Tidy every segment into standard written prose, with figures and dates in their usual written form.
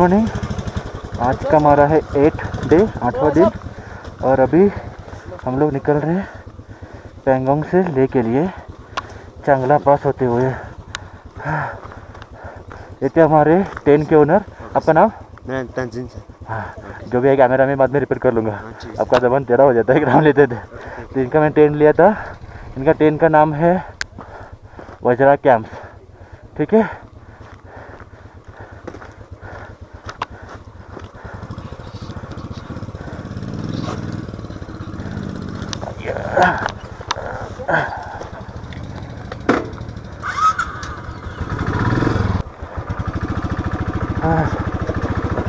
Morning. आज का हमारा है 8 डे, 8वां दिन, और अभी हम लोग निकल रहे हैं पैंगोंग से ले के लिए चांगला पास होते हुए। ये थे हमारे टेन के ओनर। आपका नाम? मैं तंजीन सर। जो भी है कैमरा में बाद में रिपीट कर लूँगा, आपका जबान टेढ़ा हो जाता है। नाम लेते थे तो इनका मैं टेंट लिया था। इनका टेंट का नाम है वज्रा कैंप, ठीक है।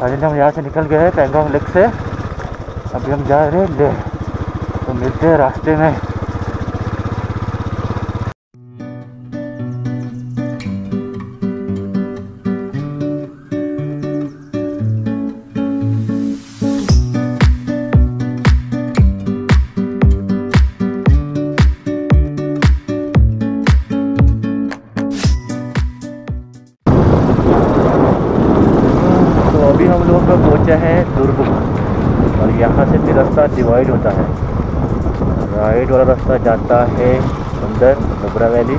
फाइनली हम यहाँ से निकल गए हैं पैंगोंग लेक से। अभी हम जा रहे हैं लेह, तो मिलते हैं रास्ते में। पहुंचा है दुर्बुक, और यहाँ से फिर रास्ता डिवाइड होता है। राइट वाला रास्ता जाता है हुंडर नुब्रा वैली,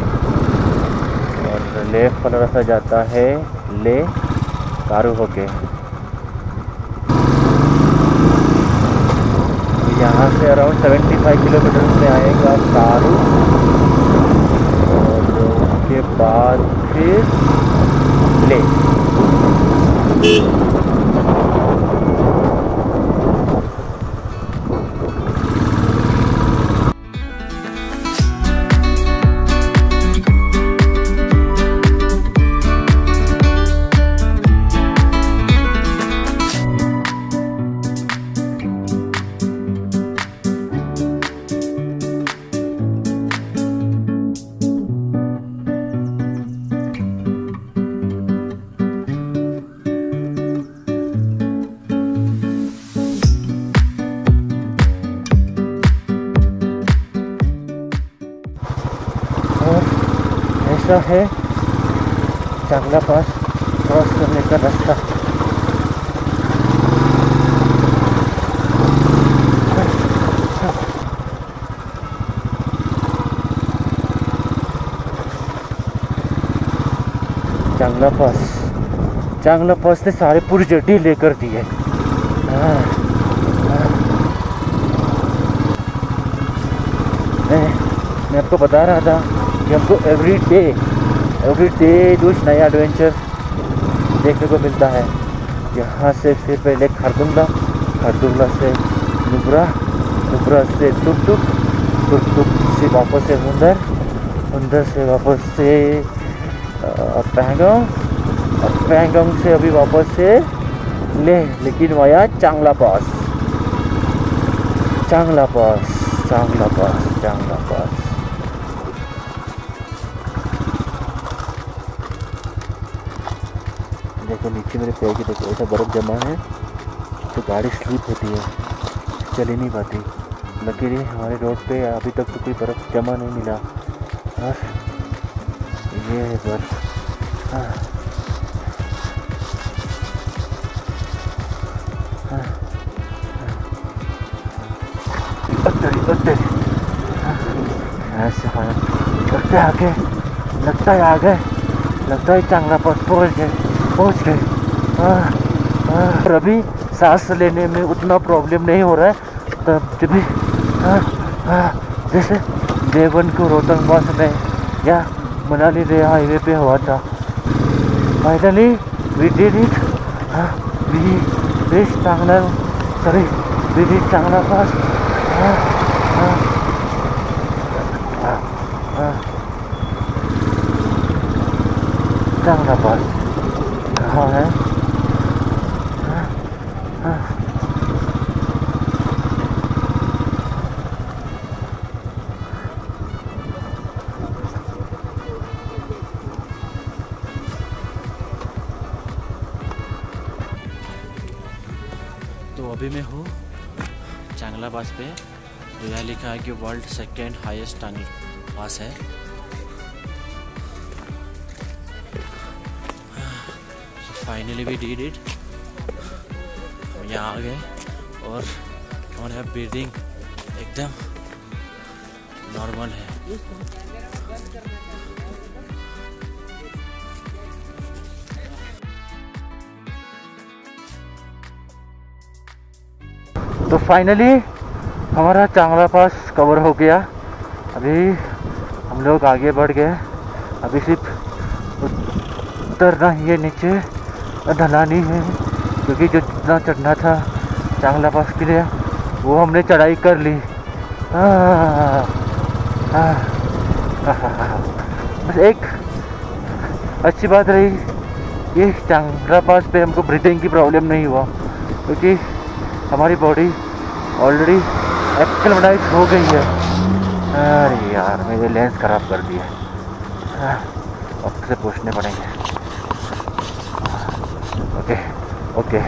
और लेफ्ट वाला रास्ता जाता है ले कारू होके। यहाँ से अराउंड 75 किलोमीटर में आएगा कारू, और उसके बाद फिर ले। है चांगला पास क्रॉस करने का रास्ता। चांगला पास ने सारे पूरी जटी लेकर दी है। मैं आपको बता रहा था कि हमको एवरी डे कुछ नया एडवेंचर देखने को मिलता है। यहाँ से फिर पहले खारदुंगला से नुब्रा से टुक टुक से वापस से हुंदर से वापस से पैंगोंग, और पैंगोंग से अभी वापस से लेह। लेकिन वहाँ चांगला पास देखो, नीचे मेरे पैर की देखो ऐसा बर्फ़ जमा है तो गाड़ी स्लिप होती है, चल ही नहीं पाती। लकीली हमारे रोड पे अभी तक तो कोई बर्फ़ जमा नहीं मिला। और ये है बर्फ। लगता है आगे, लगता है चांगला पास पहुँच गए। और अभी सांस लेने में उतना प्रॉब्लम नहीं हो रहा है तब जब भी जैसे देवन को रोहतांग पास में या मनाली ले हाईवे पे हुआ था। फाइनली वी डिड चांगला पास। चांगला पास हाँ है। तो अभी मैं हूँ चांगला पास पे। यह लिखा है कि world second highest Changla pass है। Finally we did it. यहाँ आ गए और हमारे ब्रीदिंग एकदम नॉर्मल है। तो फाइनली हमारा चांगला पास कवर हो गया। अभी हम लोग आगे बढ़ गए। अभी सिर्फ उतरना ही है, नीचे ढलानी है, क्योंकि जो जितना चढ़ना था चांगला पास के लिए वो हमने चढ़ाई कर ली। बस एक अच्छी बात रही कि चांगला पास पे हमको ब्रीथिंग की प्रॉब्लम नहीं हुआ, क्योंकि हमारी बॉडी ऑलरेडी एक्लेमटाइज हो गई है। अरे यार मेरे लेंस ख़राब कर दिया, अब से पूछने पड़ेंगे। ओके ओके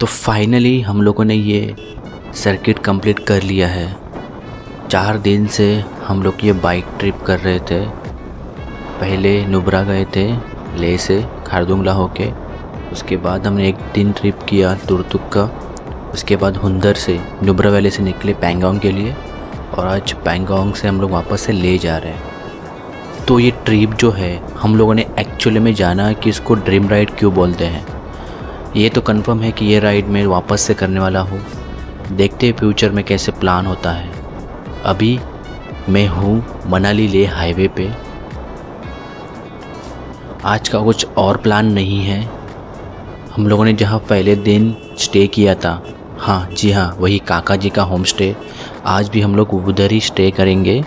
तो फाइनली हम लोगों ने ये सर्किट कंप्लीट कर लिया है। 4 दिन से हम लोग ये बाइक ट्रिप कर रहे थे। पहले नुब्रा गए थे, लेह से खारदुंग ला होके, उसके बाद हमने 1 दिन ट्रिप किया तुरतुक का, उसके बाद हुंदर से नुब्रा वैली से निकले पैंगोंग के लिए, और आज पैंगोंग से हम लोग वापस से ले जा रहे हैं। तो ये ट्रिप जो है हम लोगों ने एक्चुअली में जाना कि इसको ड्रीम राइड क्यों बोलते हैं। ये तो कंफर्म है कि ये राइड मैं वापस से करने वाला हूँ। देखते हैं फ्यूचर में कैसे प्लान होता है। अभी मैं हूँ मनाली लेह हाईवे पे। आज का कुछ और प्लान नहीं है। हम लोगों ने जहाँ पहले दिन स्टे किया था, हाँ जी हाँ, वही काका जी का होम स्टे, आज भी हम लोग उधर ही स्टे करेंगे।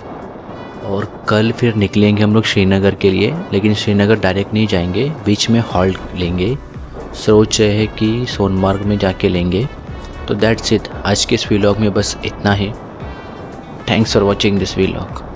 और कल फिर निकलेंगे हम लोग श्रीनगर के लिए, लेकिन श्रीनगर डायरेक्ट नहीं जाएंगे, बीच में हॉल्ट लेंगे। सोच रहे हैं कि सोनमार्ग में जाके लेंगे। तो दैट्स इट, आज के इस व्लॉग में बस इतना ही। Thanks for watching this vlog.